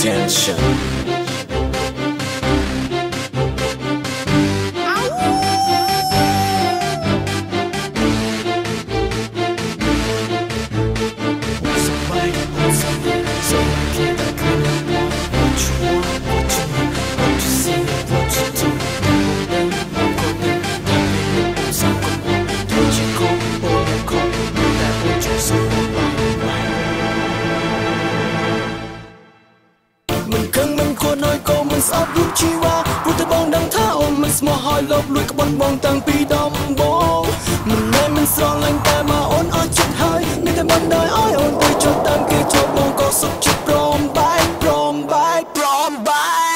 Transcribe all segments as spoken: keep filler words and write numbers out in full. attention. Somebody wants something, so I can't decline it. What you want, what you want, what you see, what you do. I'm going I'm something. Don't you go, or you go, that would you something. Mình căng mình khua nói câu mình sắp rút chiwa, rút tới bong đằng tháo mình small hoi lộc lùi các bong bong tăng pi đông bố. Mình nay mình strong lành ta mà ôn oi chật hơi, nên ta mình đời oi ôn tôi cho tăng kia cho bong có sốc chật prom bay prom bay prom bay.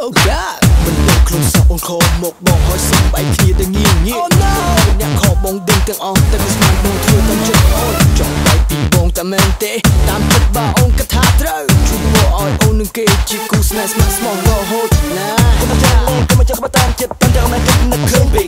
Oh God, mình đâu không sao ông khó một bóng hỏi sông bãi kia ta nghiêng nhiên. Oh no, mình nhạc khó bóng đinh tăng on, ta cứ mang bóng thua tâm chân ôi. Trong bài tí bóng ta mềm tế, tám chất ba ông cắt thả trâu. Chúng bó ôi ôn nâng kê, chỉ cú smash smash mong vào hốt. Nah, ta mà chàng ôn, ta mà chàng bắt tan chết, ta chàng mẹ thích nâng khơi bị.